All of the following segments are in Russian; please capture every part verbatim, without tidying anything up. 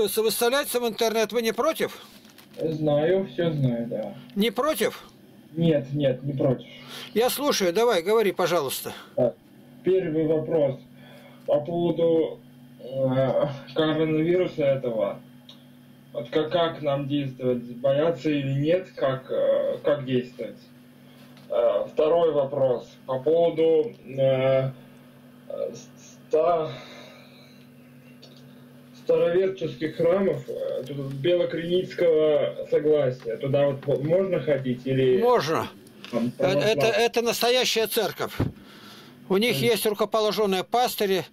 Выставляется в интернет, вы не против? Знаю, все знаю, да. Не против? Нет, нет, не против. Я слушаю, давай, говори, пожалуйста. Первый вопрос по поводу э, коронавируса этого. Вот как, как нам действовать, бояться или нет, как, э, как действовать. Э, второй вопрос по поводу э, ста... староверческих храмов Белокриницкого согласия. Туда вот можно ходить или... Можно. Там, там это, можно. Это настоящая церковь. У них mm. есть рукоположенные пастыри.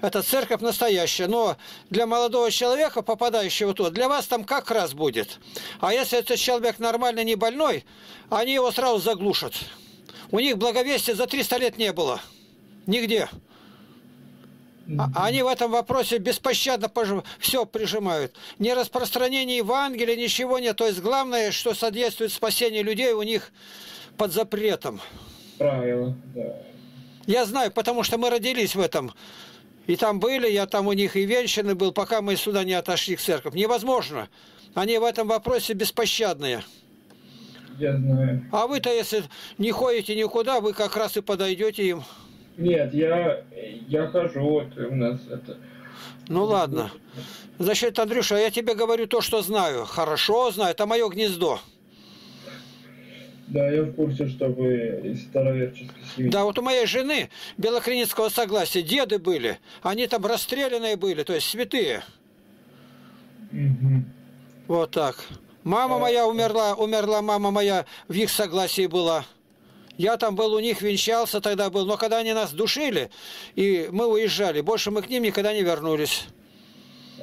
Это церковь настоящая. Но для молодого человека, попадающего туда, для вас там как раз будет. А если этот человек нормально не больной, они его сразу заглушат. У них благовестия за триста лет не было. Нигде. Они в этом вопросе беспощадно все прижимают. Ни распространения Евангелия, ничего нет. То есть главное, что содействует спасению людей, у них под запретом. Правильно, да. Я знаю, потому что мы родились в этом. И там были, я там у них и венчанный был, пока мы сюда не отошли к церкви. Невозможно. Они в этом вопросе беспощадные. Я знаю. А вы-то, если не ходите никуда, вы как раз и подойдете им. Нет, я, я хожу, вот у нас это... Ну ладно. Значит, Андрюша, я тебе говорю то, что знаю. Хорошо знаю, это мое гнездо. Да, я в курсе, что вы из староверческой семьи. Да, вот у моей жены Белокриницкого согласия деды были. Они там расстрелянные были, то есть святые. Угу. Вот так. Мама а... моя умерла, умерла мама моя, в их согласии была. Я там был у них, венчался тогда был, но когда они нас душили, и мы уезжали, больше мы к ним никогда не вернулись.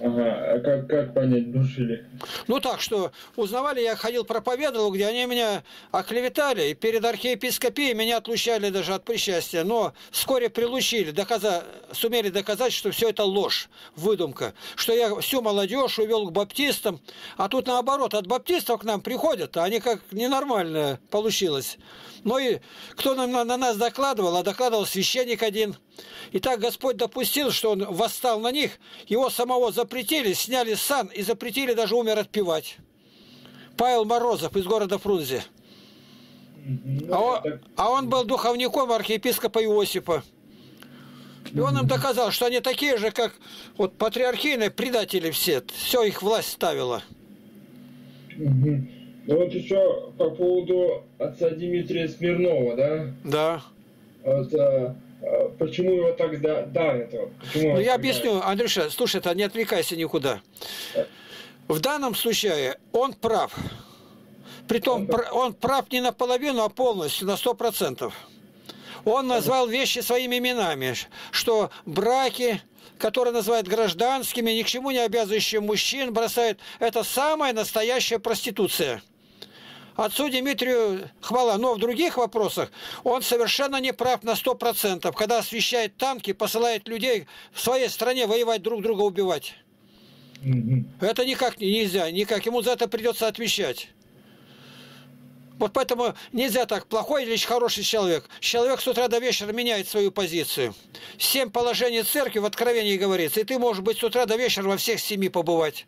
Ага, а как, как понять, душили? Ну так, что узнавали, я ходил, проповедовал, где они меня оклеветали, и перед архиепископией меня отлучали даже от причастия, но вскоре прилучили, доказа... сумели доказать, что все это ложь, выдумка, что я всю молодежь увел к баптистам, а тут наоборот, от баптистов к нам приходят, а они как ненормально получилось. Ну и кто нам, на, на нас докладывал, а докладывал священник один. И так Господь допустил, что он восстал на них, его самого запретили, сняли сан и запретили даже умер отпевать. Павел Морозов из города Фрунзе. А он, а он был духовником архиепископа Иосифа. И он им доказал, что они такие же, как вот, патриархийные предатели все. Все их власть ставила. Ну вот еще по поводу отца Дмитрия Смирнова, да? Да. Вот, а, а, почему его так давят? Ну я объясню, давит? Андрюша, слушай, а не отвлекайся никуда. В данном случае он прав. Притом Это... он прав не наполовину, а полностью, на сто процентов. Он назвал вещи своими именами, что браки... которые называют гражданскими, ни к чему не обязывающие мужчин, бросают. Это самая настоящая проституция. Отцу Дмитрию хвала. Но в других вопросах он совершенно не прав на сто процентов, когда освещает танки, посылает людей в своей стране воевать, друг друга убивать. Mm-hmm. Это никак нельзя, никак. Ему за это придется отвечать. Вот поэтому нельзя так, плохой или хороший человек. Человек с утра до вечера меняет свою позицию. Семь положений церкви в Откровении говорится. И ты можешь быть с утра до вечера во всех семи побывать.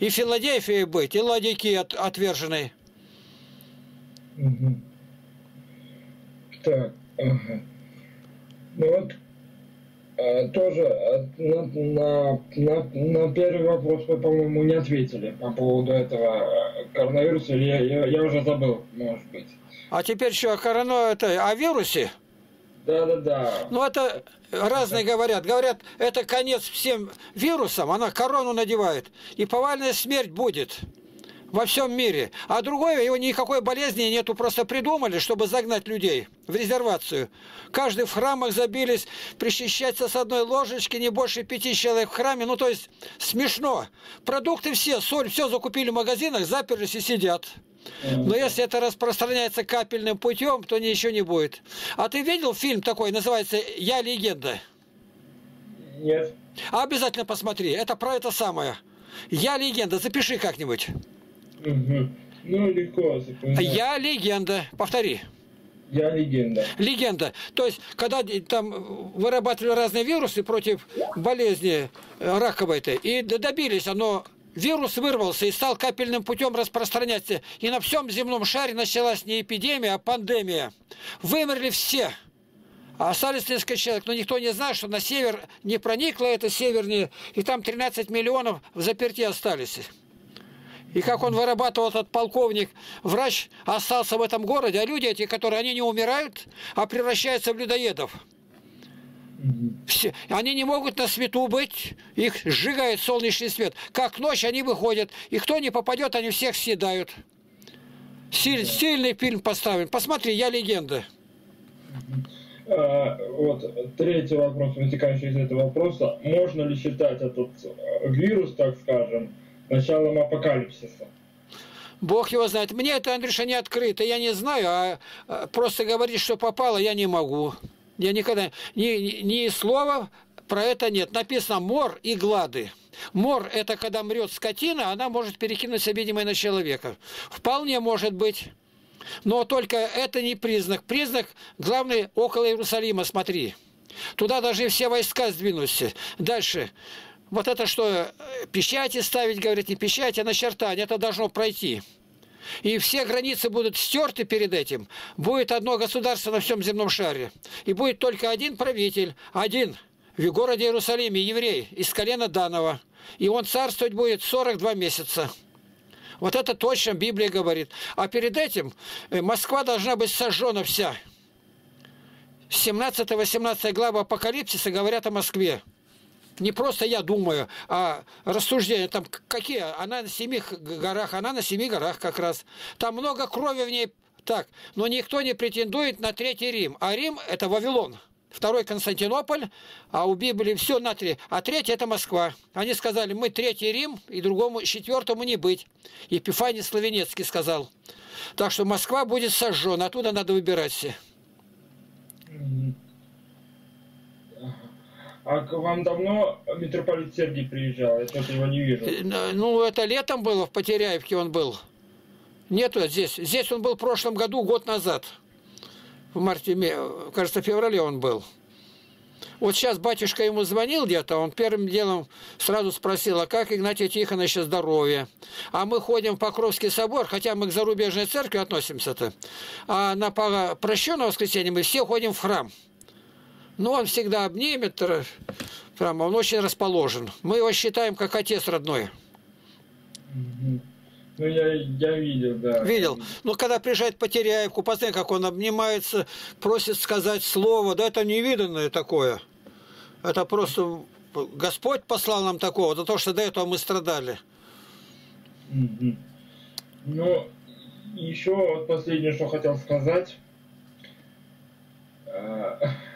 И в Филадельфии быть, и Лаодикии от, отверженной. Угу. Так, ага. Ну вот, а, тоже а, на, на, на, на первый вопрос вы, по-моему, не ответили по поводу этого... коронавирус, или я, я, я уже забыл, может быть. А теперь что, о корона, это о вирусе? Да, да, да. Ну, это разные да. говорят. Говорят, это конец всем вирусам, она корону надевает, и повальная смерть будет во всем мире. А другое, его никакой болезни нету, просто придумали, чтобы загнать людей в резервацию. Каждый в храмах забились, причащаться с одной ложечки, не больше пяти человек в храме. Ну, то есть, смешно. Продукты все, соль, все закупили в магазинах, заперлись и сидят. Но если это распространяется капельным путем, то ничего не будет. А ты видел фильм такой, называется «Я легенда»? Нет. А обязательно посмотри, это про это самое. «Я легенда», запиши как-нибудь. Угу. Ну, легко, я легенда. Повтори. Я легенда. Легенда. То есть, когда там вырабатывали разные вирусы против болезни раковой-то, и добились, оно... Вирус вырвался и стал капельным путем распространяться. И на всем земном шаре началась не эпидемия, а пандемия. Вымерли все. Остались несколько человек, но никто не знал, что на север не проникло это севернее. И там тринадцать миллионов в заперти остались. И как он вырабатывал, этот полковник, врач остался в этом городе. А люди эти, которые, они не умирают, а превращаются в людоедов. Все. Они не могут на свету быть, их сжигает солнечный свет. Как ночь они выходят, и кто не попадет, они всех съедают. Силь, да. Сильный фильм поставлен. Посмотри, «Я легенда». А, вот третий вопрос, вытекающий из этого вопроса. Можно ли считать этот вирус, так скажем, началом апокалипсиса? Бог его знает. Мне это, Андрюша, не открыто. Я не знаю, а просто говорить, что попало, я не могу. Я никогда... Ни, ни слова про это нет. Написано «мор» и «глады». Мор – это когда мрет скотина, она может перекинуться, видимо, и на человека. Вполне может быть. Но только это не признак. Признак, главный, около Иерусалима, смотри. Туда даже все войска сдвинулись. Дальше. Вот это что, печати ставить, говорит, не печати, а начертание. Это должно пройти. И все границы будут стерты перед этим. Будет одно государство на всем земном шаре. И будет только один правитель, один, в городе Иерусалиме, еврей, из колена Данова. И он царствовать будет сорок два месяца. Вот это точно Библия говорит. А перед этим Москва должна быть сожжена вся. семнадцатая-восемнадцатая глава Апокалипсиса говорят о Москве. Не просто я думаю, а рассуждения там какие. Она на семи горах, она на семи горах как раз. Там много крови в ней. Так, но никто не претендует на Третий Рим. А Рим – это Вавилон. Второй – Константинополь, а у Библии все на три. А третий – это Москва. Они сказали, мы Третий Рим, и другому, четвертому не быть. Епифаний Славинецкий сказал. Так что Москва будет сожжена, оттуда надо выбирать все. А к вам давно митрополит Сергий приезжал? Я что-то его не вижу. Ну, это летом было, в Потеряевке он был. Нету здесь. Здесь он был в прошлом году, год назад. В марте, кажется, в феврале он был. Вот сейчас батюшка ему звонил где-то, он первым делом сразу спросил, а как Игнатия Тихоновича здоровье? А мы ходим в Покровский собор, хотя мы к зарубежной церкви относимся-то, а на прощенное воскресенье мы все ходим в храм. Но он всегда обнимет, прям, он очень расположен. Мы его считаем как отец родной. Ну, я, я видел, да. Видел. Но когда приезжает Потеряевку, посмотри, как он обнимается, просит сказать слово. Да это невиданное такое. Это просто Господь послал нам такого, за то, что до этого мы страдали. Ну, еще вот последнее, что хотел сказать.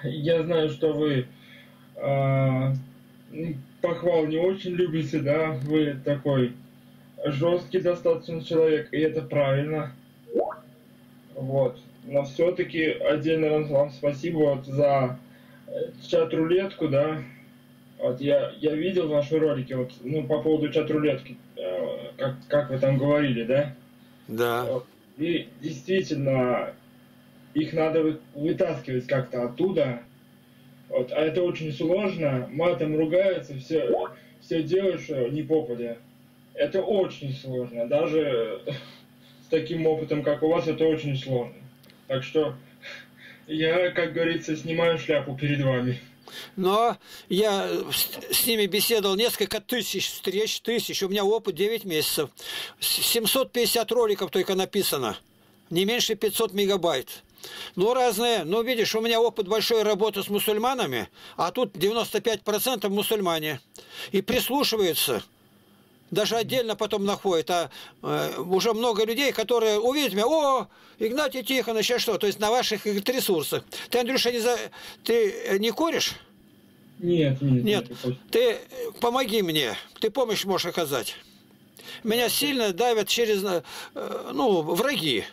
Я знаю, что вы э, похвал не очень любите, да, вы такой жесткий достаточно человек, и это правильно. Вот. Но все-таки отдельно вам спасибо вот за чат-рулетку, да. Вот я, я видел ваши ролики, вот, ну, по поводу чат-рулетки, э, как, как вы там говорили, да? Да. Вот. И действительно... Их надо вытаскивать как-то оттуда. Вот. А это очень сложно. Матом ругаются, все, все делают, что не попадя. Это очень сложно. Даже с таким опытом, как у вас, это очень сложно. Так что я, как говорится, снимаю шляпу перед вами. Но я с ними беседовал несколько тысяч встреч, тысяч. У меня опыт девять месяцев. семьсот пятьдесят роликов только написано. Не меньше пятисот мегабайт. Ну, разные. Ну, видишь, у меня опыт большой работы с мусульманами, а тут девяносто пять процентов мусульмане. И прислушиваются. Даже отдельно потом находят. А э, уже много людей, которые увидят меня. О, Игнатий Тихонович, а что? То есть на ваших говорит, ресурсах. Ты, Андрюша, не за... ты не куришь? Нет, нет. Нет. Нет. Ты помоги мне. Ты помощь можешь оказать. Меня сильно давят через, э, ну, враги.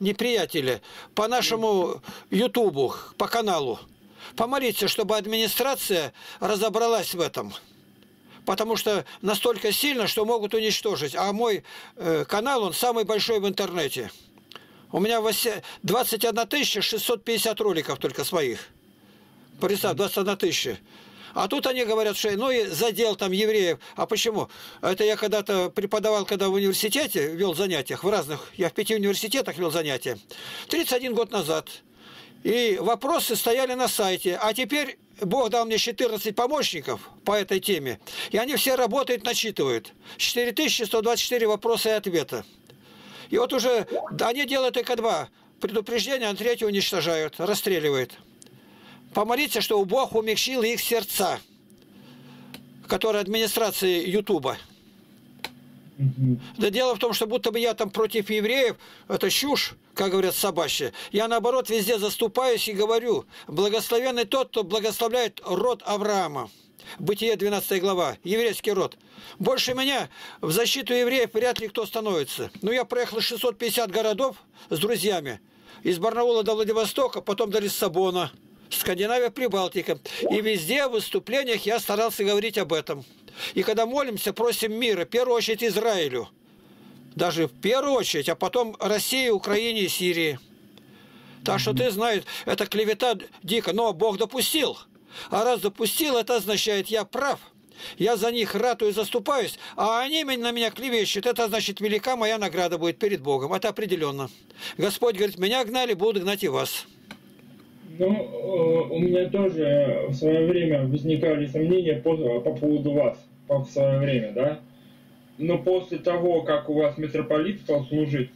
Неприятели, по нашему ютубу, по каналу. Помолиться, чтобы администрация разобралась в этом. Потому что настолько сильно, что могут уничтожить. А мой э, канал, он самый большой в интернете. У меня двадцать одна тысяча шестьсот пятьдесят роликов только своих. Представь, двадцать одна тысяча. А тут они говорят, что ну и задел там евреев. А почему? Это я когда-то преподавал, когда в университете вел занятиях, в разных, я в пяти университетах вел занятия, тридцать один год назад. И вопросы стояли на сайте. А теперь Бог дал мне четырнадцать помощников по этой теме. И они все работают, начитывают. четыре тысячи сто двадцать четыре вопроса и ответа. И вот уже они делают только два предупреждения, а третье уничтожают, расстреливают. Помолиться, чтобы Бог умягчил их сердца, которые администрации Ютуба. Mm-hmm. Да дело в том, что будто бы я там против евреев, это чушь, как говорят собачья. Я наоборот везде заступаюсь и говорю: благословенный тот, кто благословляет род Авраама. Бытие двенадцатая глава, еврейский род. Больше меня в защиту евреев вряд ли кто становится. Ну, я проехал шестьсот пятьдесят городов с друзьями. Из Барнаула до Владивостока, потом до Лиссабона. Скандинавия, Прибалтика. И везде в выступлениях я старался говорить об этом. И когда молимся, просим мира, в первую очередь Израилю. Даже в первую очередь, а потом России, Украине и Сирии. Так что ты знаешь, это клевета дико. Но Бог допустил. А раз допустил, это означает, я прав. Я за них ратую, заступаюсь. А они на меня клевещут. Это значит, велика моя награда будет перед Богом. Это определенно. Господь говорит, меня гнали, буду гнать и вас. Ну, у меня тоже в свое время возникали сомнения по, по поводу вас, по, в свое время, да? Но после того, как у вас митрополит стал служить,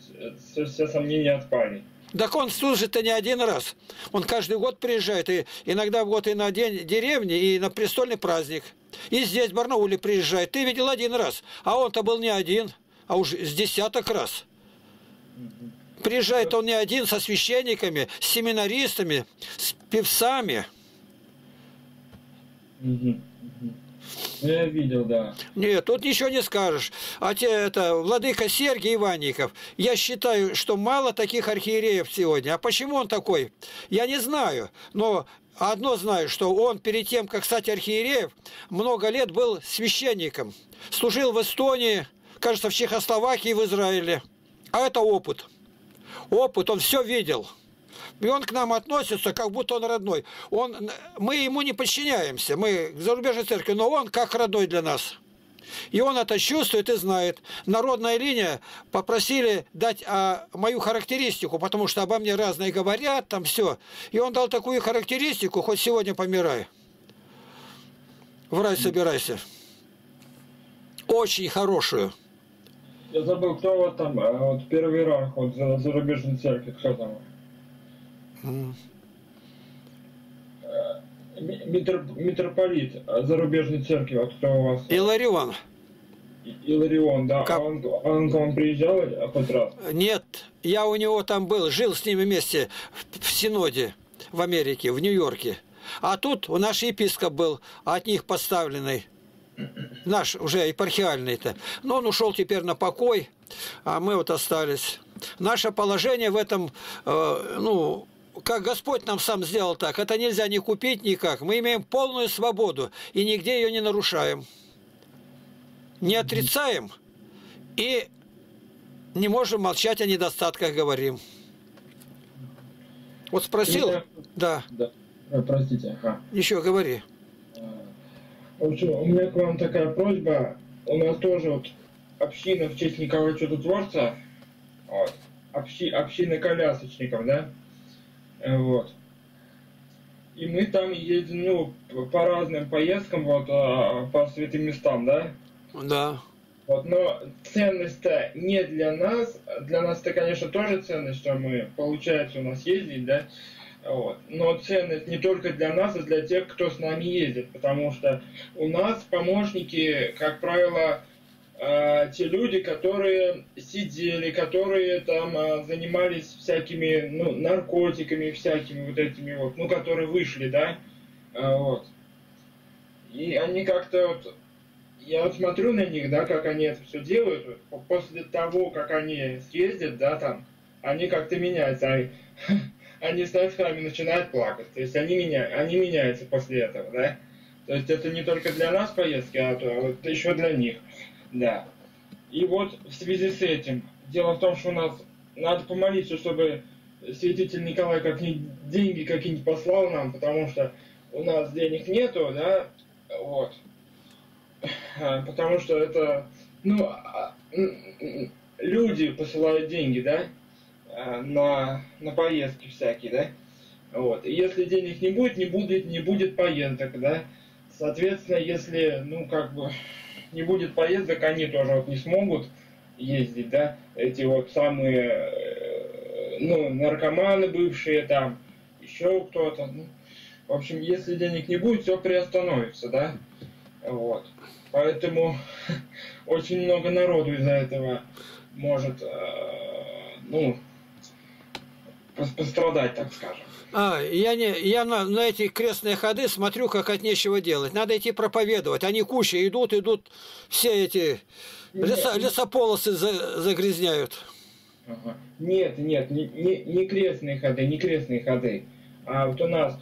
все, все сомнения отпали. Так он служит-то не один раз. Он каждый год приезжает, и иногда в год и на день деревни, и на престольный праздник. И здесь в Барнауле приезжает. Ты видел один раз, а он-то был не один, а уже с десяток раз. Приезжает он не один, со священниками, с семинаристами, с певцами. Угу, угу. Я видел, да. Нет, тут ничего не скажешь. А те, это, владыка Сергий Иванников, я считаю, что мало таких архиереев сегодня. А почему он такой? Я не знаю. Но одно знаю, что он перед тем, как стать архиереем, много лет был священником. Служил в Эстонии, кажется, в Чехословакии, в Израиле. А это опыт. Опыт, он все видел. И он к нам относится, как будто он родной. Он, мы ему не подчиняемся, мы к зарубежной церкви, но он как родной для нас. И он это чувствует и знает. Народная линия попросили дать а, мою характеристику, потому что обо мне разные говорят, там все. И он дал такую характеристику, хоть сегодня помирай. В рай собирайся. Очень хорошую. Я забыл, кто вот там, вот первый иерарх, вот за зарубежной церкви, кто там? Mm. Митрополит зарубежной церкви, вот кто у вас? Илларион. Илларион, да. Как... А он, он к вам приезжал хоть раз? Нет, я у него там был, жил с ним вместе в, в Синоде, в Америке, в Нью-Йорке. А тут у нас епископ был, от них поставленный. Наш уже епархиальный-то. Но он ушел теперь на покой, а мы вот остались. Наше положение в этом, э, ну, как Господь нам сам сделал так, это нельзя ни купить никак. Мы имеем полную свободу и нигде ее не нарушаем. Не отрицаем и не можем молчать о недостатках, говорим. Вот спросил? Я... Да. Да. Простите. Ага. Еще говори. В общем, у меня к вам такая просьба. У нас тоже вот община в честь Николая Чудотворца, вот, общи, община колясочников, да? Вот. И мы там ездим, ну, по разным поездкам, вот, по святым местам, да? Да. Вот, но ценность-то не для нас. Для нас-то, конечно, тоже ценность, что мы, получается, у нас ездить, да? Вот. Но ценность не только для нас, а для тех, кто с нами ездит. Потому что у нас помощники, как правило, э, те люди, которые сидели, которые там э, занимались всякими, ну, наркотиками, всякими вот этими вот, ну, которые вышли, да, э, вот. И они как-то вот, я вот смотрю на них, да, как они это все делают, после того, как они съездят, да, там, они как-то меняются. Они стоят в храме и начинают плакать. То есть они, меня, они меняются после этого, да? То есть это не только для нас поездки, а то, вот еще для них, да. И вот в связи с этим, дело в том, что у нас Надо помолиться, чтобы святитель Николай как-нибудь деньги какие-нибудь послал нам, потому что у нас денег нету, да, вот. Потому что это, ну, люди посылают деньги, да, на, на поездки всякие, да. Вот. И если денег не будет, не будет, не будет поездок, да. Соответственно, если, ну, как бы, не будет поездок, они тоже вот не смогут ездить, да. Эти вот самые, ну, наркоманы бывшие там, еще кто-то. Ну, в общем, если денег не будет, все приостановится, да. Вот. Поэтому очень много народу из-за этого может, ну, пострадать, так скажем. А, я, не, я на, на эти крестные ходы смотрю, как от нечего делать. Надо идти проповедовать. Они куча идут, идут, все эти леса, лесополосы за, загрязняют. Ага. Нет, нет, не, не, не крестные ходы, не крестные ходы. А вот у нас,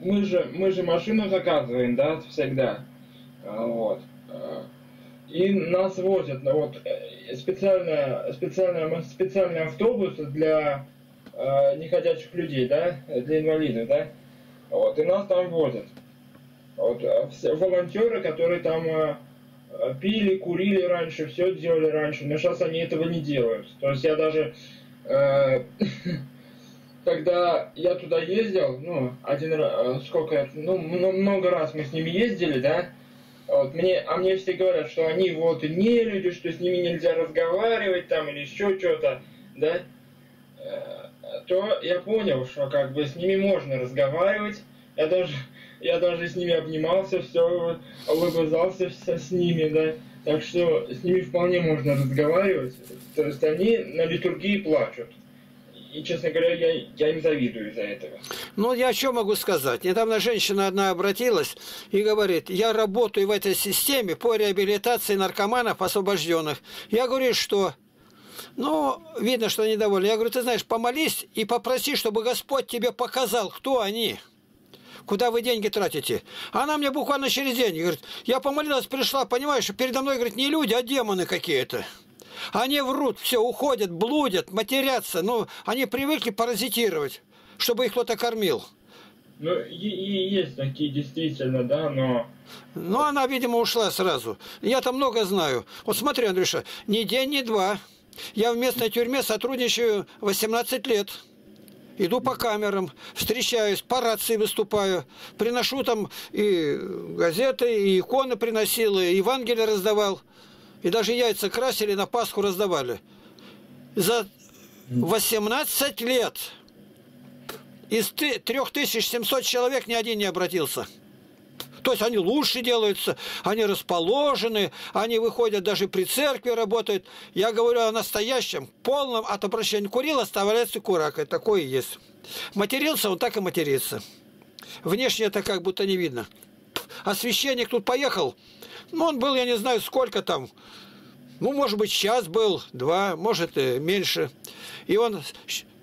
мы же, мы же машину заказываем, да, всегда. Вот. И нас возят. Вот, специально, специально, специальный автобус для... неходячих людей, да, для инвалидов, да, вот, и нас там возят. Вот, все волонтеры, которые там э, пили, курили раньше, все делали раньше, но сейчас они этого не делают. То есть я даже, э, когда я туда ездил, ну, один раз, сколько, ну, много раз мы с ними ездили, да, вот, мне, а мне все говорят, что они вот не люди, что с ними нельзя разговаривать там или еще что-то, да, то я понял, что как бы с ними можно разговаривать. Я даже, я даже с ними обнимался, все, улыбался с ними, да. Так что с ними вполне можно разговаривать. То есть они на литургии плачут. И, честно говоря, я, я им завидую из-за этого. Ну, я что могу сказать? Недавно женщина одна обратилась и говорит, я работаю в этой системе по реабилитации наркоманов освобожденных. Я говорю, что... Ну, видно, что они довольны. Я говорю, ты знаешь, помолись и попроси, чтобы Господь тебе показал, кто они, куда вы деньги тратите. Она мне буквально через день говорит, я помолилась, пришла, понимаешь, что передо мной, говорит, не люди, а демоны какие-то. Они врут, все, уходят, блудят, матерятся. Ну, они привыкли паразитировать, чтобы их кто-то кормил. Ну, и, и есть такие, действительно, да, но... Ну, она, видимо, ушла сразу. Я-то много знаю. Вот смотри, Андрюша, ни день, ни два... Я в местной тюрьме сотрудничаю восемнадцать лет, иду по камерам, встречаюсь, по рации выступаю, приношу там и газеты, и иконы приносил, и Евангелие раздавал, и даже яйца красили, на Пасху раздавали. За восемнадцать лет из трёх тысяч семисот человек ни один не обратился. То есть они лучше делаются, они расположены, они выходят даже при церкви, работают. Я говорю о настоящем, полном от обращения. Курил, оставляется куракой. Такое и есть. Матерился, он так и матерится. Внешне это как будто не видно. А священник тут поехал. Ну, он был, я не знаю, сколько там. Ну, может быть, час был, два, может, и меньше. И он...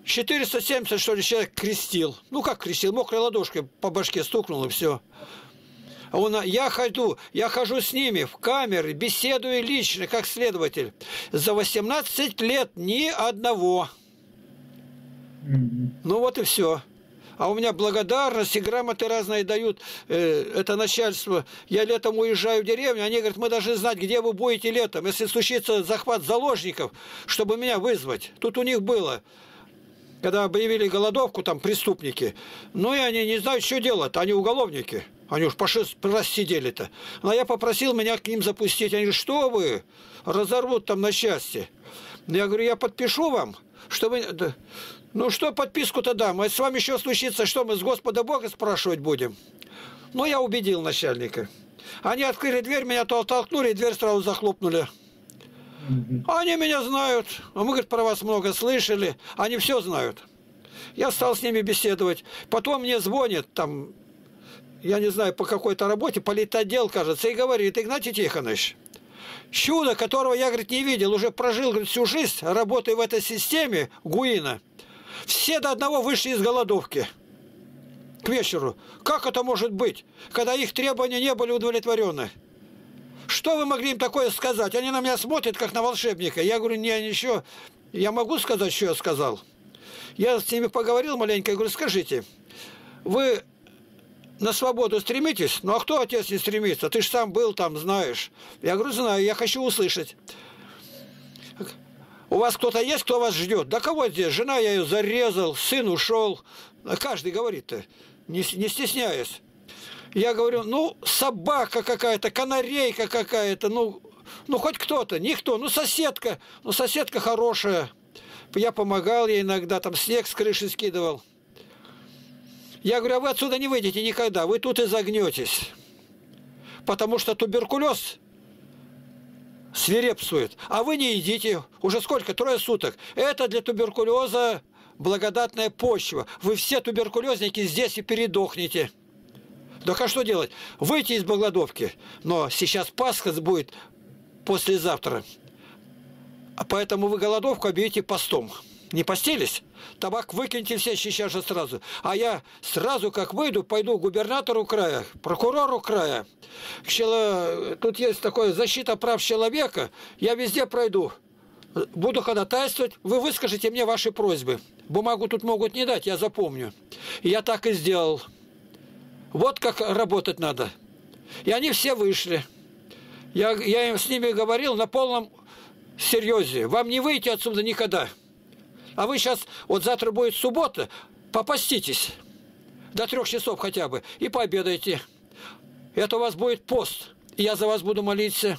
четыреста семьдесят, что ли, человек крестил. Ну, как крестил? Мокрой ладошкой по башке стукнул, и все. Он, я, хожу, я хожу с ними в камеры, беседую лично, как следователь. За восемнадцать лет ни одного. Mm-hmm. Ну вот и все. А у меня благодарность и грамоты разные дают. Э, это начальство. Я летом уезжаю в деревню, они говорят, мы должны знать, где вы будете летом, если случится захват заложников, чтобы меня вызвать. Тут у них было... Когда объявили голодовку, там преступники, ну и они не знают, что делать, они уголовники, они уж по шесть раз сидели-то. Но я попросил меня к ним запустить, они говорят, что вы, разорвут там на счастье. Я говорю, я подпишу вам, что вы, ну что подписку-то дам, а с вами еще случится, что мы с Господа Бога спрашивать будем. Ну я убедил начальника. Они открыли дверь, меня толкнули, и дверь сразу захлопнули. Они меня знают, а мы, говорит, про вас много слышали, они все знают. Я стал с ними беседовать. Потом мне звонит, там, я не знаю, по какой-то работе, политотдел, кажется, и говорит, Игнатий Тихонович, чудо, которого я, говорит, не видел, уже прожил, говорит, всю жизнь, работая в этой системе, Гуина, все до одного вышли из голодовки к вечеру. Как это может быть, когда их требования не были удовлетворены? Что вы могли им такое сказать? Они на меня смотрят, как на волшебника. Я говорю, не, ничего, я могу сказать, что я сказал? Я с ними поговорил маленько, я говорю, скажите, вы на свободу стремитесь? Ну, а кто, отец, не стремится? Ты же сам был там, знаешь. Я говорю, знаю, я хочу услышать. У вас кто-то есть, кто вас ждет? Да кого здесь? Жена, я ее зарезал, сын ушел. Каждый говорит-то, не, не стесняясь. Я говорю, ну, собака какая-то, канарейка какая-то, ну, ну хоть кто-то, никто, ну, соседка, ну, соседка хорошая. Я помогал ей иногда, там, снег с крыши скидывал. Я говорю, а вы отсюда не выйдете никогда, вы тут и загнетесь. Потому что туберкулез свирепствует, а вы не едите, уже сколько, трое суток. Это для туберкулеза благодатная почва. Вы все туберкулезники здесь и передохнете. Так а что делать? Выйти из Богладовки. Но сейчас Пасха будет послезавтра. А поэтому вы голодовку объявите постом. Не постились? Табак выкиньте все сейчас же сразу. А я сразу, как выйду, пойду к губернатору края, прокурору края. Тут есть такое защита прав человека. Я везде пройду. Буду ходатайствовать. Вы выскажите мне ваши просьбы. Бумагу тут могут не дать, я запомню. И я так и сделал. Вот как работать надо. И они все вышли. Я, я им с ними говорил на полном серьезе. Вам не выйти отсюда никогда. А вы сейчас, вот завтра будет суббота, попаститесь до трех часов хотя бы и пообедайте. Это у вас будет пост, и я за вас буду молиться.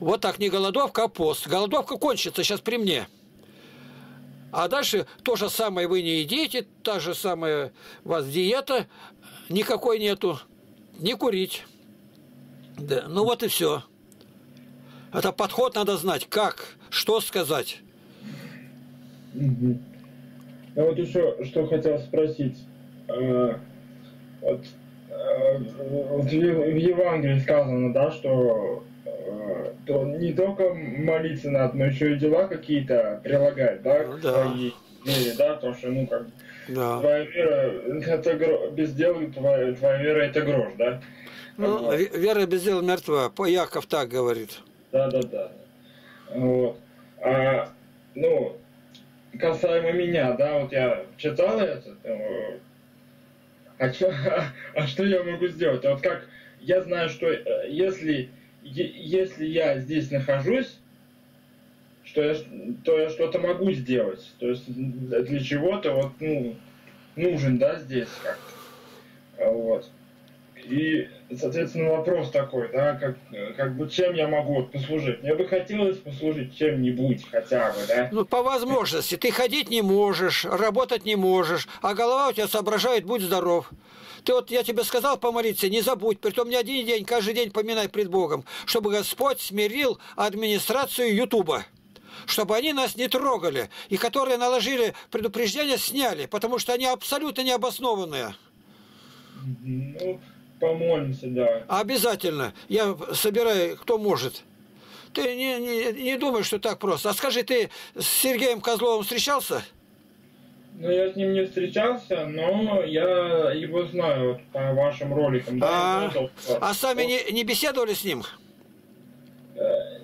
Вот так, не голодовка, а пост. Голодовка кончится сейчас при мне. А дальше то же самое вы не едите, та же самая у вас диета, никакой нету, не курить. Да, ну вот и все. Это подход надо знать, как, что сказать. Угу. А вот еще что хотел спросить. Э, вот, э, вот в Евангелии сказано, да, что э, то не только молиться надо, но еще и дела какие-то прилагать, да, к своей вере, да, потому что, ну, как, да. Твоя вера, это гро... без дела, твоя, твоя вера это грош, да? Ну, вот. Вера без дела мертва, Яков так говорит. Да, да, да. Вот. А, ну, касаемо меня, да, вот я читал это, думаю, а, чё, а, а что я могу сделать? А вот как, я знаю, что если, если я здесь нахожусь, что я, то я что-то могу сделать, то есть для чего-то вот, ну, нужен, да, здесь как-то, вот. И, соответственно, вопрос такой, да, как, как бы чем я могу послужить? Мне бы хотелось послужить чем-нибудь хотя бы, да? Ну, по возможности. Ты ходить не можешь, работать не можешь, а голова у тебя соображает, будь здоров. Ты вот, я тебе сказал помолиться, не забудь, притом не один день, каждый день поминай пред Богом, чтобы Господь смирил администрацию Ютуба, чтобы они нас не трогали, и которые наложили предупреждение, сняли, потому что они абсолютно необоснованные. Ну... Помолимся, да. Обязательно. Я собираю, кто может. Ты не, не, не думай, что так просто. А скажи, ты с Сергеем Козловым встречался? Ну, я с ним не встречался, но я его знаю вот, по вашим роликам. А, да, а сами вот. не, не беседовали с ним?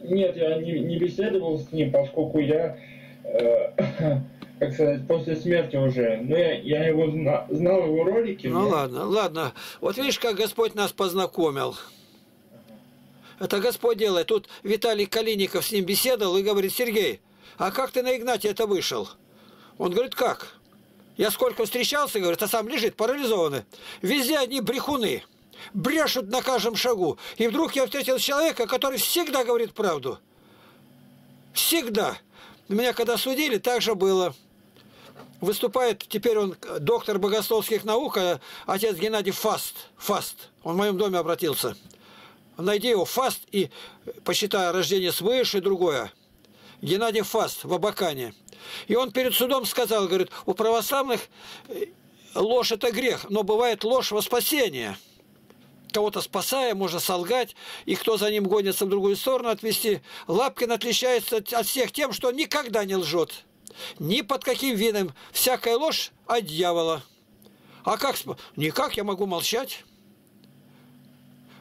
Нет, я не, не беседовал с ним, поскольку я, э, как сказать, после смерти уже. Ну, я, я его зна, знал, его ролики. Ну, но... ладно, ладно. Вот видишь, как Господь нас познакомил. Это Господь делает. Тут Виталий Калиников с ним беседовал и говорит, Сергей, а как ты на Игнатия это вышел? Он говорит, как? Я сколько встречался, говорит, а сам лежит, парализованный. Везде одни брехуны. Брешут на каждом шагу. И вдруг я встретил человека, который всегда говорит правду. Всегда. Меня когда судили, так же было. Выступает, теперь он доктор богословских наук, отец Геннадий Фаст. Фаст. Он в моем доме обратился. Найди его, Фаст, и почитай рождение свыше и другое. Геннадий Фаст в Абакане. И он перед судом сказал, говорит, у православных ложь – это грех, но бывает ложь во спасение. Кого-то спасая, можно солгать, и кто за ним гонится в другую сторону отвести. Лапкин отличается от всех тем, что никогда не лжет. Ни под каким видом. Всякая ложь от дьявола. А как? Никак я могу молчать.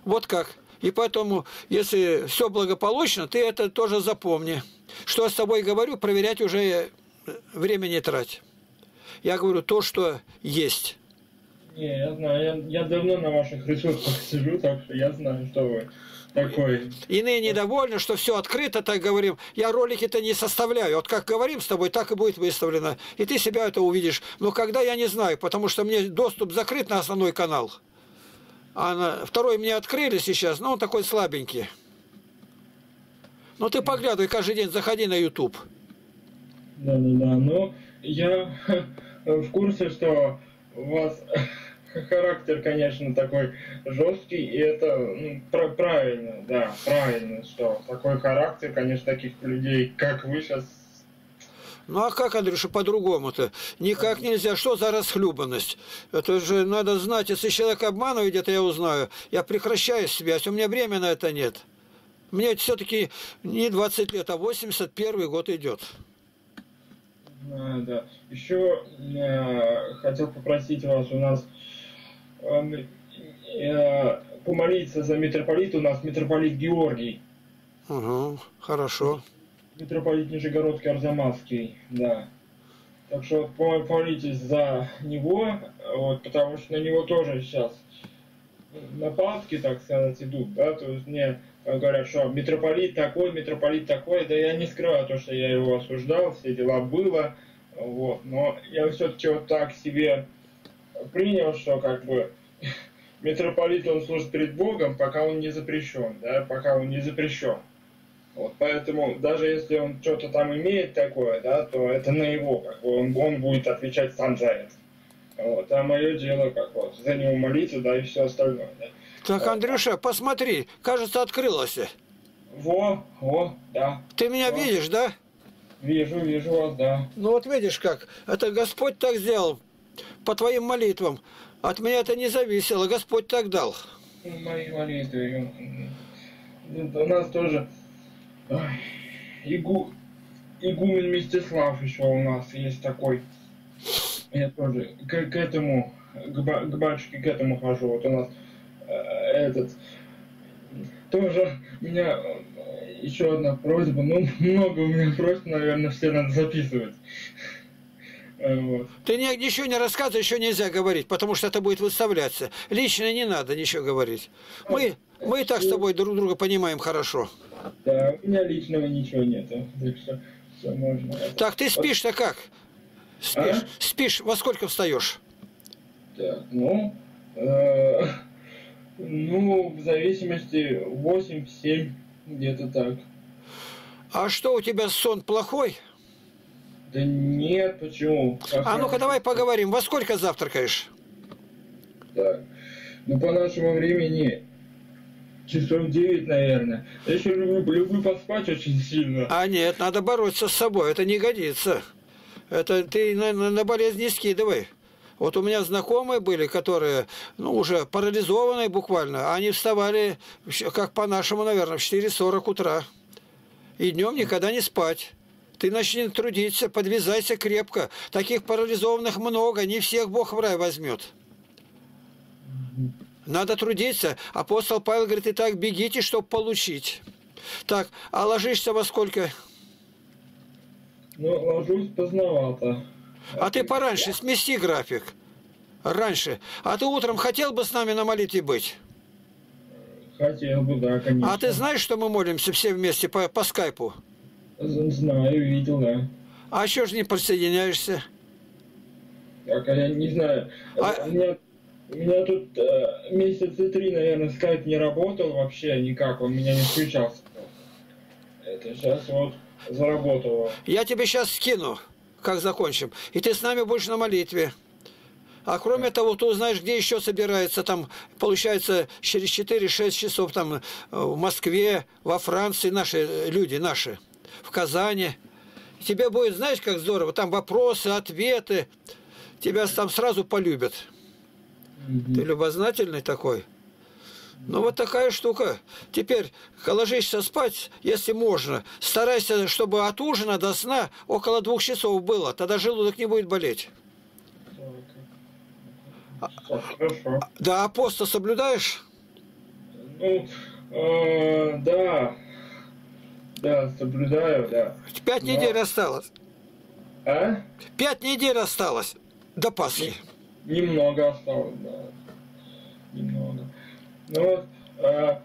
Вот как. И поэтому, если все благополучно, ты это тоже запомни. Что я с тобой говорю, проверять уже время не трать. Я говорю то, что есть. Не, я знаю. Я, я давно на ваших ресурсах сижу, так что я знаю, что вы такой. Иные недовольны, что все открыто, так говорим. Я ролики-то не составляю. Вот как говорим с тобой, так и будет выставлено. И ты себя это увидишь. Но когда, я не знаю, потому что мне доступ закрыт на основной канал. А на второй мне открыли сейчас, но он такой слабенький. Ну ты поглядывай каждый день, заходи на ютуб. Да, да, да. Ну, я в курсе, что у вас характер, конечно, такой жесткий, и это ну, про правильно, да, правильно, что такой характер, конечно, таких людей, как вы сейчас. Ну а как, Андрюша, по-другому-то? Никак нельзя. Что за расхлюбанность? Это же надо знать, если человек обманывает, это я узнаю, я прекращаю себя, если у меня времени на это нет. Мне все-таки не двадцать лет, а восемьдесят первый год идет. А, да. Еще э, хотел попросить вас у нас э, э, помолиться за митрополита. У нас митрополит Георгий. Угу, хорошо. Митрополит Нижегородский, Арзамасский, да. Так что помолитесь за него, вот, потому что на него тоже сейчас нападки, так сказать, идут, да, то есть мне говорят, что митрополит такой, митрополит такой, да я не скрываю то, что я его осуждал, все дела было, вот, но я все-таки вот так себе принял, что как бы митрополит, он служит перед Богом, пока он не запрещен, да, пока он не запрещен. Вот, поэтому даже если он что-то там имеет такое, да, то это на его, как бы, он, он будет отвечать сам за это. Вот, а мое дело, как вот, за него молиться, да, и все остальное. Да. Так, Андрюша, посмотри, кажется, открылось. Во, во, да. Ты меня во. Видишь, да? Вижу, вижу вас, да. Ну вот видишь как, это Господь так сделал, по твоим молитвам. От меня это не зависело, Господь так дал. Мои молитвы, у нас тоже... Ой, Игу... Игумен Мстислав еще у нас есть такой. Я тоже к, к этому, к, ба... к батюшке к этому хожу. Вот у нас э, этот... Тоже у меня еще одна просьба. Ну, много у меня просьб, наверное, все надо записывать. Вот. Ты не, ничего не рассказывай, еще нельзя говорить, потому что это будет выставляться. Лично не надо ничего говорить. Мы, мы и так с тобой друг друга понимаем хорошо. Да, у меня личного ничего нету. Так что все можно. Так, ты спишь-то как? Спишь? А? Спишь? Во сколько встаешь? Так, ну... Э, ну, в зависимости восемь-семь, где-то так. А что, у тебя сон плохой? Да нет, почему? Как а ну-ка, давай поговорим. Во сколько завтракаешь? Так, ну по нашему времени... Часов девять, наверное. Я еще люблю, люблю поспать очень сильно. А нет, надо бороться с собой, это не годится. Это ты на, на болезнь не скидывай. Вот у меня знакомые были, которые, ну, уже парализованные буквально, они вставали, как по-нашему, наверное, в четыре сорок утра. И днем никогда не спать. Ты начни трудиться, подвязайся крепко. Таких парализованных много, не всех Бог в рай возьмет. Надо трудиться. Апостол Павел говорит, и так бегите, чтобы получить. Так, а ложишься во сколько? Ну, ложусь поздновато. А, а ты пораньше, я... смести график. Раньше. А ты утром хотел бы с нами на молитве быть? Хотел бы, да, конечно. А ты знаешь, что мы молимся все вместе по, по скайпу? Знаю, видел, да. А еще же не присоединяешься? Так, я не знаю. А... Меня... У меня тут э, месяца три, наверное, скайп не работал вообще никак, он меня не включался. Это сейчас вот заработало. Я тебе сейчас скину, как закончим, и ты с нами будешь на молитве. А кроме да. того, ты узнаешь, где еще собирается, там, получается, через четыре-шесть часов там в Москве, во Франции наши люди, наши, в Казани. Тебе будет, знаешь, как здорово, там вопросы, ответы, тебя там сразу полюбят. Ты любознательный такой. Ну, вот такая штука. Теперь ложишься спать, если можно. Старайся, чтобы от ужина до сна около двух часов было. Тогда желудок не будет болеть. Хорошо. Да, а пост соблюдаешь? Ну, Э, да, да, соблюдаю, да. Пять Но... недель осталось. А? Пять недель осталось до Пасхи. Немного осталось, да. Немного. Ну вот, а,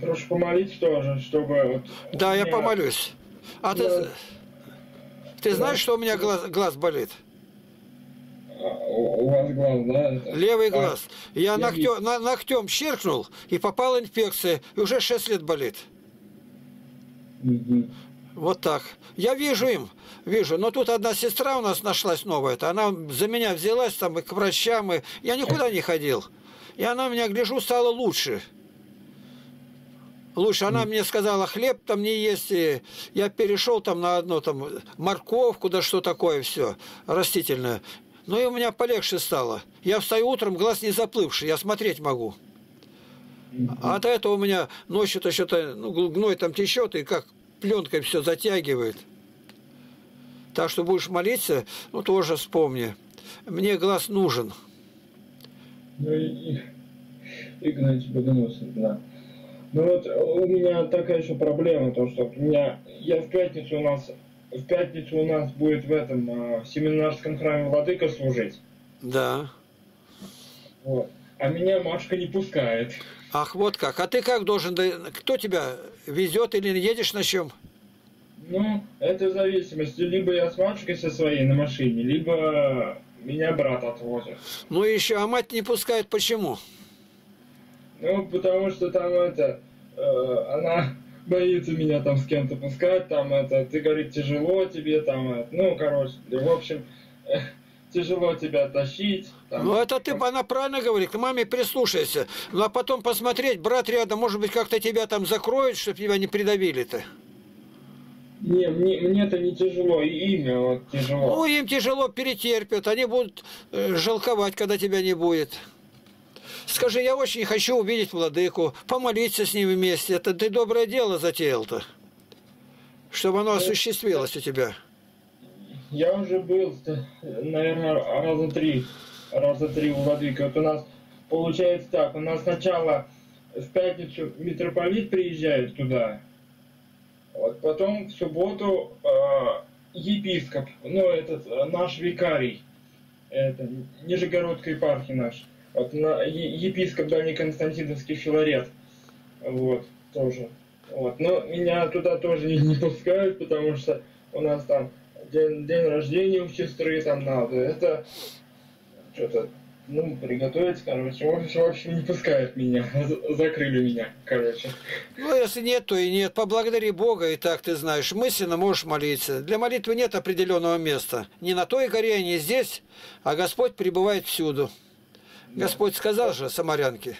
прошу помолиться тоже, чтобы... Вот, да, я меня... помолюсь. А да. ты, ты да. знаешь, что у меня глаз, глаз болит? У вас глаз, да? Левый а, глаз. Я ногтем, на, ногтем щеркнул, и попала инфекция, и уже шесть лет болит. Угу. Вот так. Я вижу им, вижу. Но тут одна сестра у нас нашлась новая-то. Она за меня взялась там и к врачам, и... Я никуда не ходил. И она меня, гляжу, стала лучше. Лучше. Она мне сказала, хлеб там не есть. И я перешел там на одну там морковку, да что такое все растительное. Ну и у меня полегче стало. Я встаю утром, глаз не заплывший, я смотреть могу. А до этого у меня ночью-то что-то, ну, гной там течет, и как... пленкой все затягивает. Так что будешь молиться, ну тоже вспомни. Мне глаз нужен. Ну, и, и, Игнатий Богоносов, да. Ну вот у меня такая еще проблема, то что у меня, я в пятницу у нас, в пятницу у нас будет в этом, в семинарском храме владыка служить. Да. Вот. А меня Машка не пускает. Ах, вот как. А ты как должен... Кто тебя везет или едешь на чем? Ну, это в зависимости. Либо я с Машкой со своей на машине, либо меня брат отвозит. Ну еще, а мать не пускает почему? Ну, потому что там это... Э, она боится меня там с кем-то пускать, там это... Ты, говорит, тяжело тебе, там это... Ну, короче, в общем... Э, тяжело тебя тащить. Там, ну, это ты, там. Она правильно говорит, к маме прислушайся. Ну, а потом посмотреть, брат рядом, может быть, как-то тебя там закроют, чтобы тебя не придавили-то. Не, мне, мне это не тяжело, и им вот тяжело. Ну, им тяжело, перетерпят, они будут э, жалковать, когда тебя не будет. Скажи, я очень хочу увидеть владыку, помолиться с ним вместе. Это ты доброе дело затеял-то, чтобы оно осуществилось у тебя. Я уже был, наверное, раза три, раза три у владыки. Вот у нас получается так, у нас сначала в пятницу митрополит приезжает туда, вот, потом в субботу э, епископ, ну, этот наш викарий, это Нижегородской епархии наш, вот, на, епископ Даник Константиновский Филарет, вот, тоже. Вот. Но меня туда тоже не, не пускают, потому что у нас там День, день рождения у сестры там надо, это что-то, ну, приготовить, короче, в общем, не пускают меня, закрыли меня, короче. Ну, если нет, то и нет, поблагодари Бога, и так ты знаешь, мысленно можешь молиться. Для молитвы нет определенного места, ни на той горе, ни здесь, а Господь пребывает всюду. Да. Господь сказал же самарянке.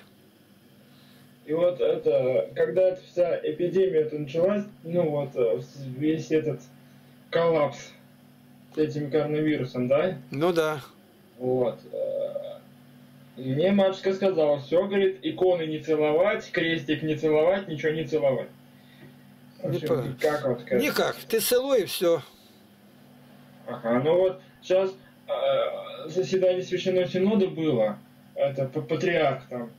И вот это, когда вся эпидемия -то началась, ну вот, весь этот коллапс с этим коронавирусом, да? Ну да. Вот. Мне матушка сказала, все, говорит, иконы не целовать, крестик не целовать, ничего не целовать. Общем, как вот, как... Никак, ты целуй и все. Ага, ну вот сейчас э, заседание Священного Синода было, это патриарх там,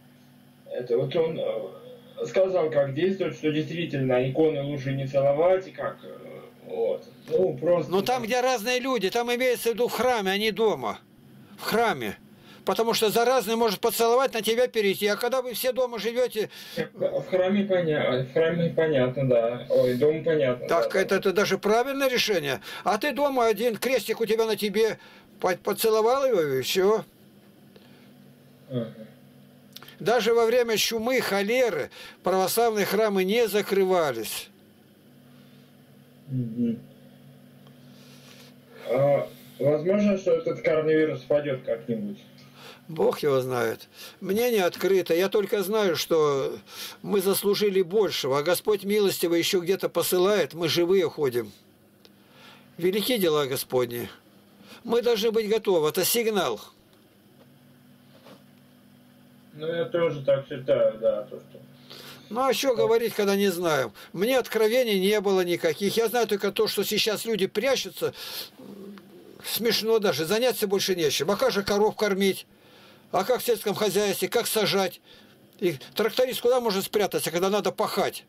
это вот он э, сказал, как действовать, что действительно иконы лучше не целовать, и как... Вот. Ну, просто... Но там, где разные люди, там имеется в виду в храме, а не дома. В храме. Потому что заразный может поцеловать, на тебя перейти. А когда вы все дома живете... В храме, поня... в храме понятно, да. Ой, дом понятно. Так, да, это, да. это даже правильное решение. А ты дома один, крестик у тебя на тебе, поцеловал его и все. Ага. Даже во время чумы, холеры православные храмы не закрывались. Угу. А, возможно, что этот коронавирус пойдет как-нибудь? Бог его знает. Мнение открыто. Я только знаю, что мы заслужили большего, а Господь милостиво еще где-то посылает, мы живые ходим. Велики дела Господни. Мы должны быть готовы. Это сигнал. Ну, я тоже так считаю, да, то, что... Ну, а что говорить, когда не знаем? Мне откровений не было никаких. Я знаю только то, что сейчас люди прячутся. Смешно даже. Заняться больше нечем. А как же коров кормить? А как в сельском хозяйстве? Как сажать? И тракторист куда может спрятаться, когда надо пахать?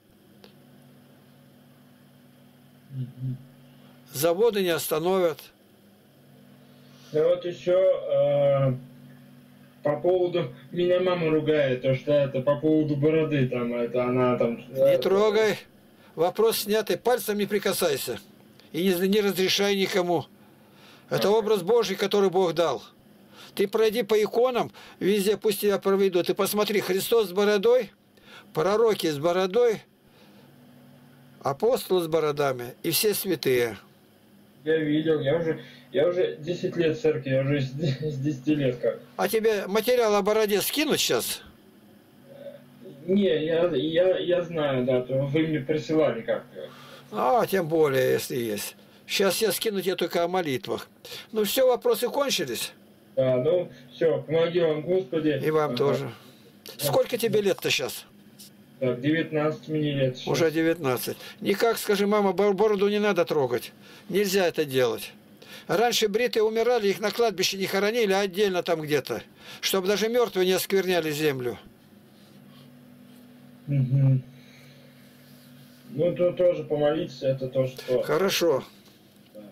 Заводы не остановят. Да вот еще э, по поводу... Меня мама ругает, то что это по поводу бороды там, это она там... Не это... трогай. Вопрос снятый. Пальцем не прикасайся. И не, не разрешай никому. Это образ Божий, который Бог дал. Ты пройди по иконам, везде пусть тебя проведут. Ты посмотри, Христос с бородой, пророки с бородой, апостолы с бородами и все святые. Я видел, я уже, я уже десять лет в церкви, я уже с десяти лет как. А тебе материал о бороде скинуть сейчас? Не, я, я, я знаю, да, вы мне присылали как-то. А, тем более, если есть. Сейчас я скину тебе только о молитвах. Ну все, вопросы кончились? Да, ну все, помоги вам, Господи. И вам ага. тоже. Сколько тебе лет-то сейчас? Так, девятнадцать мне лет сейчас. Уже девятнадцать. Никак, скажи, мама, бороду не надо трогать. Нельзя это делать. Раньше бритые умирали, их на кладбище не хоронили, а отдельно там где-то. Чтобы даже мертвые не оскверняли землю. Угу. Ну, то тоже помолиться, это то, что... Хорошо. Да,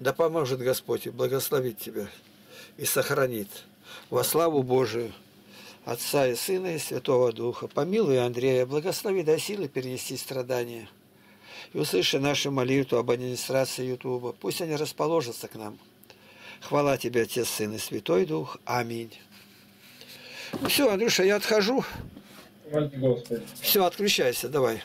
да поможет Господь и благословит тебя. И сохранит. Во славу Божию. Отца и Сына и Святого Духа. Помилуй Андрея, благослови, дай силы перенести страдания. И услыши нашу молитву об администрации Ютуба. Пусть они расположатся к нам. Хвала тебе, Отец, Сын и Святой Дух. Аминь. Ну все, Андрюша, я отхожу. Все, отключайся, давай.